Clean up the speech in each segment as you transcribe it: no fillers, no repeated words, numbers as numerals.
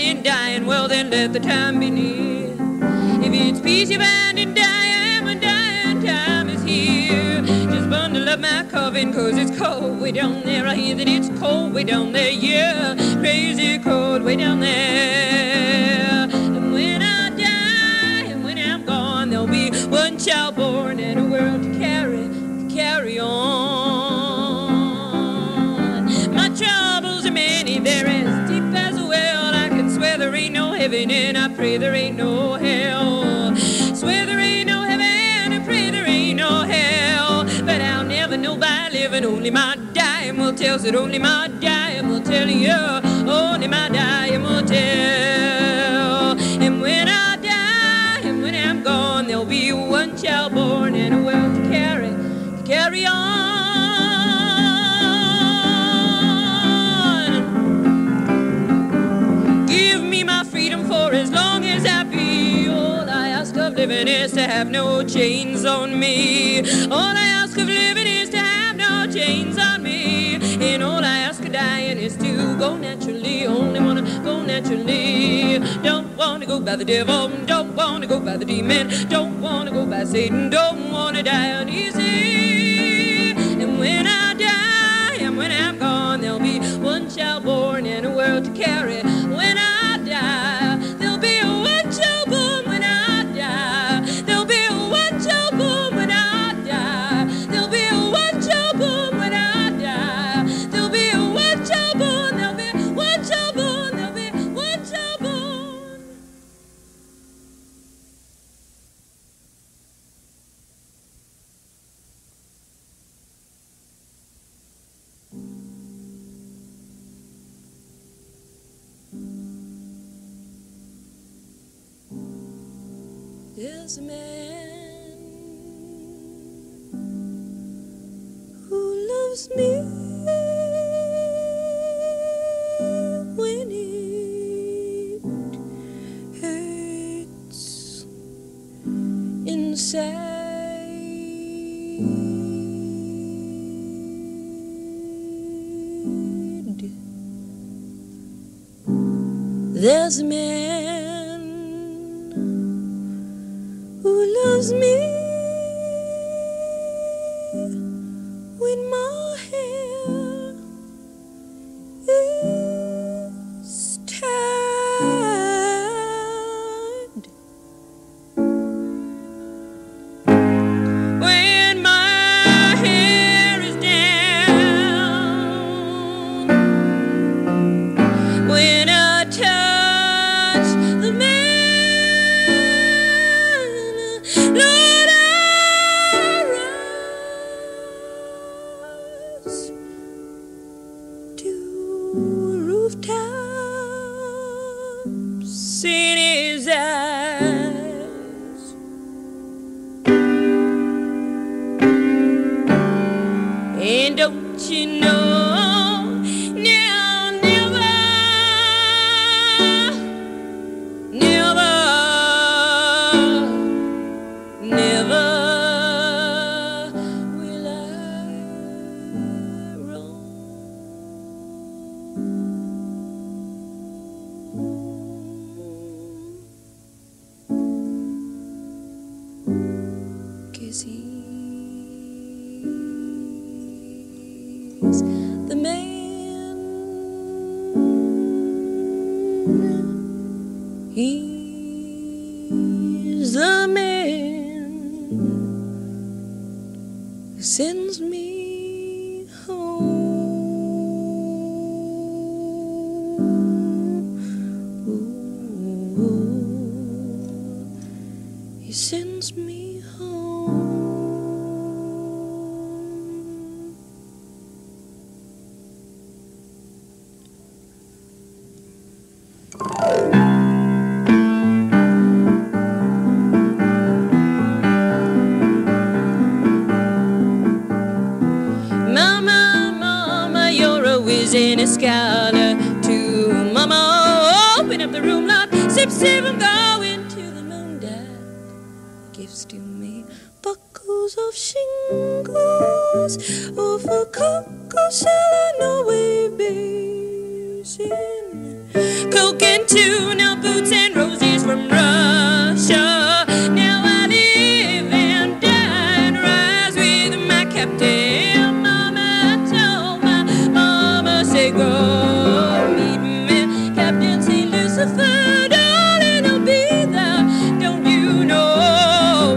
bound in dying, well then let the time be near. If it's peace you're bound in dying, when dying time is here, just bundle up my coffin, cause it's cold way down there. I hear that it's cold way down there, yeah, crazy cold way down there. And when I die, and when I'm gone, there'll be one child born and a world to carry on. Heaven, and I pray there ain't no hell. Swear there ain't no heaven, and pray there ain't no hell. But I'll never know by living. Only my dying will tell. Said only my dying will tell you. Only my dying will tell. And when I die, and when I'm gone, there'll be one child born and a world to carry on. Living is to have no chains on me. All I ask of living is to have no chains on me. And all I ask of dying is to go naturally. Only wanna go naturally. Don't wanna go by the devil. Don't wanna go by the demon. Don't wanna go by Satan. Don't wanna die uneasy. And when I die, and when I'm gone, there'll be one child born and a world to carry. When I die, there's a man who loves me when it hurts inside. There's a man me when my hair is tied, when my hair is down, when I touch the man. In his eyes, and don't you know now, never will I roam. He's the man, he's the man who sends me home. Ooh, ooh. He sends me home. In a scholar to mama, open up the room, Lord, sip, I'm going to the moon. Dad gives to me buckles of shingles over cocoa, sell no way basin. Coke and tuna, boots and roses from Russia. Now I live and die and rise with my captain. Mama told my mama, say go meet me, Captain St. Lucifer. Darling, I'll be there, don't you know?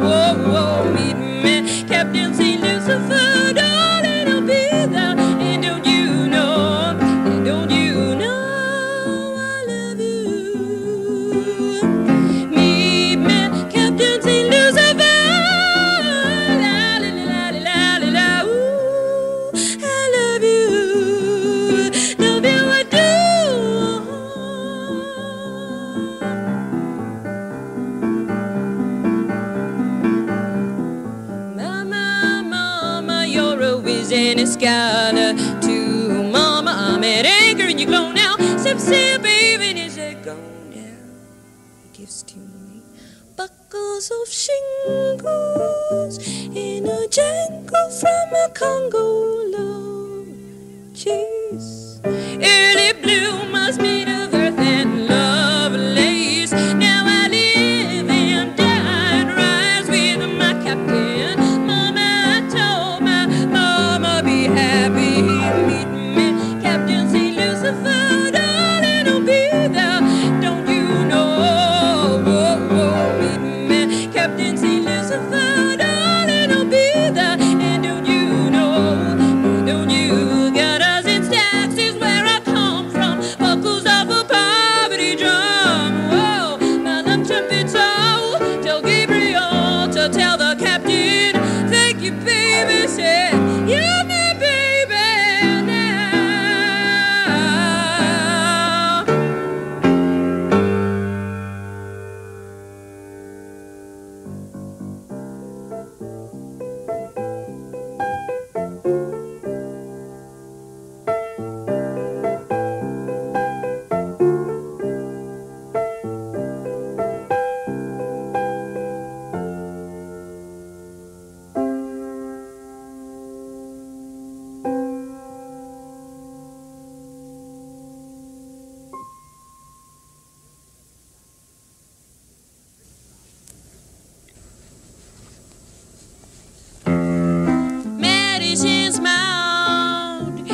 Oh, oh, meet me, Captain St. Lucifer. Darling, I'll be there, and don't you know? And don't you? In a scholar to mama, I'm at anchor and you glow now. Sip, sip, even as I go down. Gives to me buckles of shingles in a jangle from a Congo love. Cheese, early bloom was made of earth and love lace. Now I live and die and rise with my captain.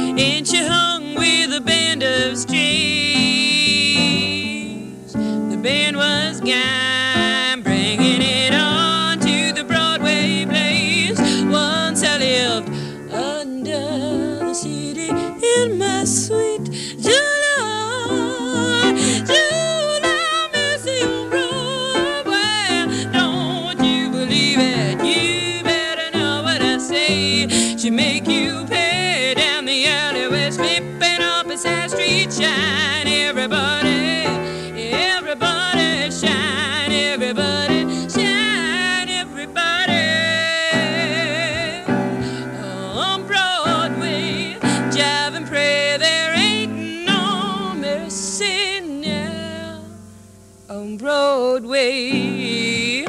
And she hung with a band of strings. The band was gone, bringing it on to the Broadway place. Once I lived under the city in my sweet July. July, mercy on Broadway. Don't you believe it? You better know what I say. She make you pay. Slipping up a side street, shine, everybody, everybody, shine, everybody, shine, everybody. On Broadway, jive and pray, there ain't no mercy now. On Broadway,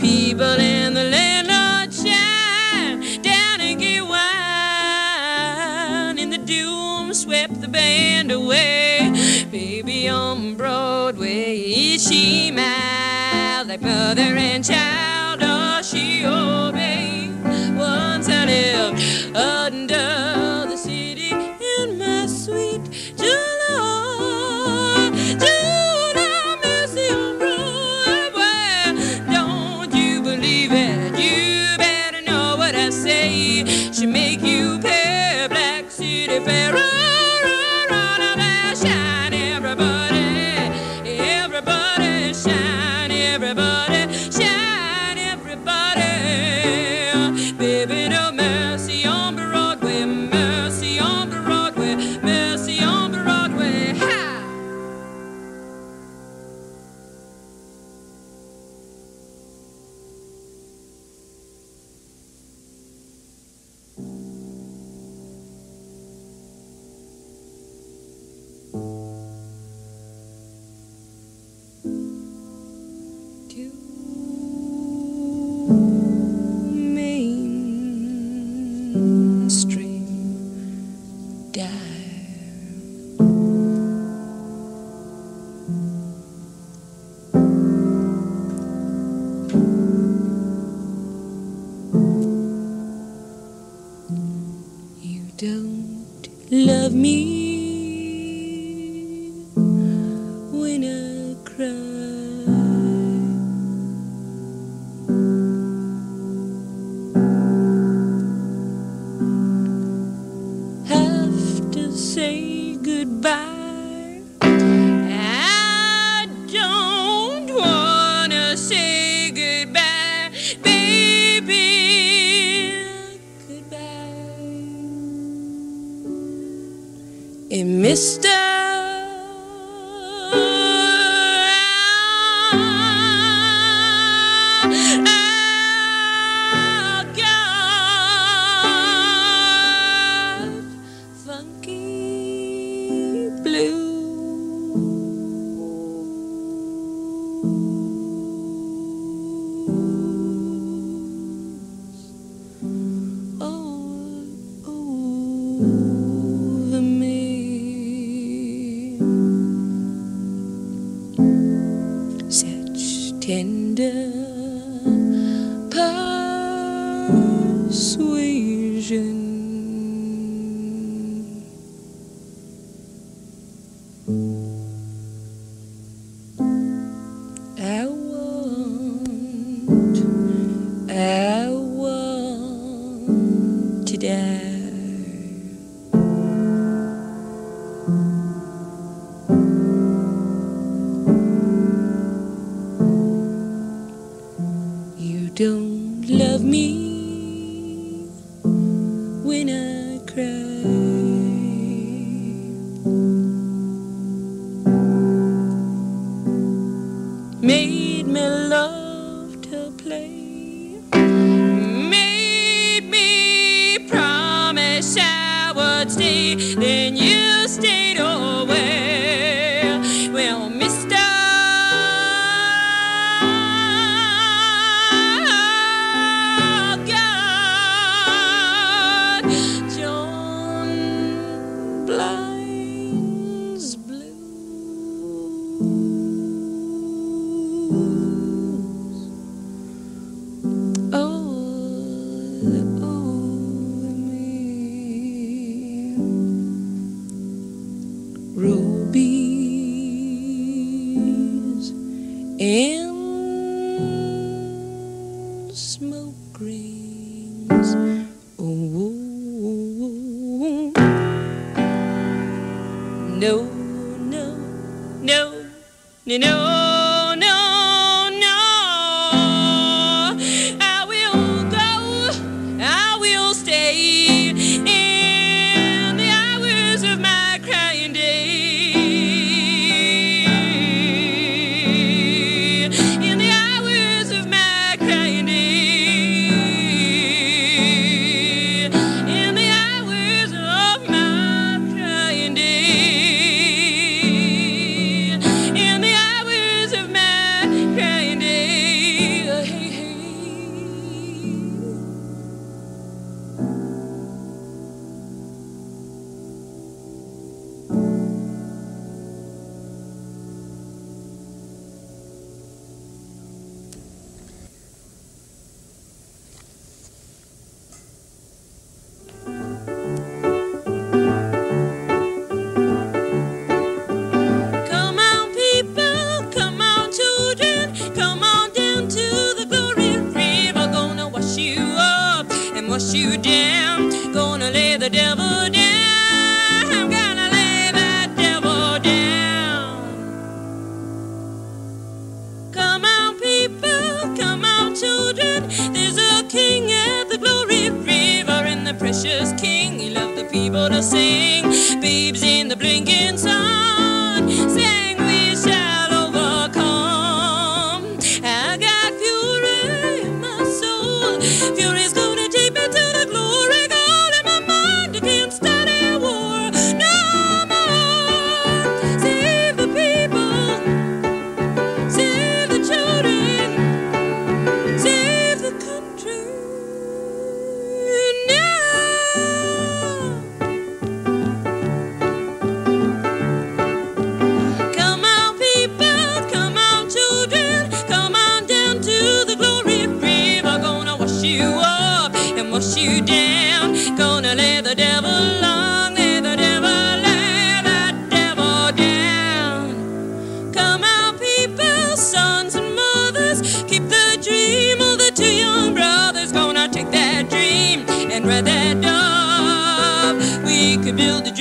people in the land. Swept the band away. Baby on Broadway, is she mild like mother and child? Does she obey? Once I lived under the city in my sweet July. July, mercy on Broadway. Don't you believe it? You better know what I say. She make you pay black city fair. Mainstream dive. of me when I cry. Have to say goodbye. I don't wanna say goodbye, baby. And mister, I'll give funky blues all over me. Tender persuasion, I want to die. Don't love me when I cry. Made me love to play. Made me promise I would stay. Then you stayed away. Well, mister, blinds blues all over me. Rubies and smoke rings. Oh, no, no, no, no, no, no. I will go, I will stay in the hours of my crying day. In the hours of my crying day. In the hours of my crying day. Wash you down, gonna lay the devil down. I'm gonna lay that devil down. Come on, people, come on, children. There's a king at the glory river, and the precious king, he loved the people to sing. Babes in the blinking sun sang, we shall overcome. I got fury in my soul. Fury's gonna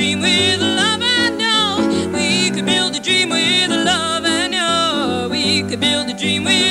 dream with the love I know. We could build a dream with the love I know. We could build a dream with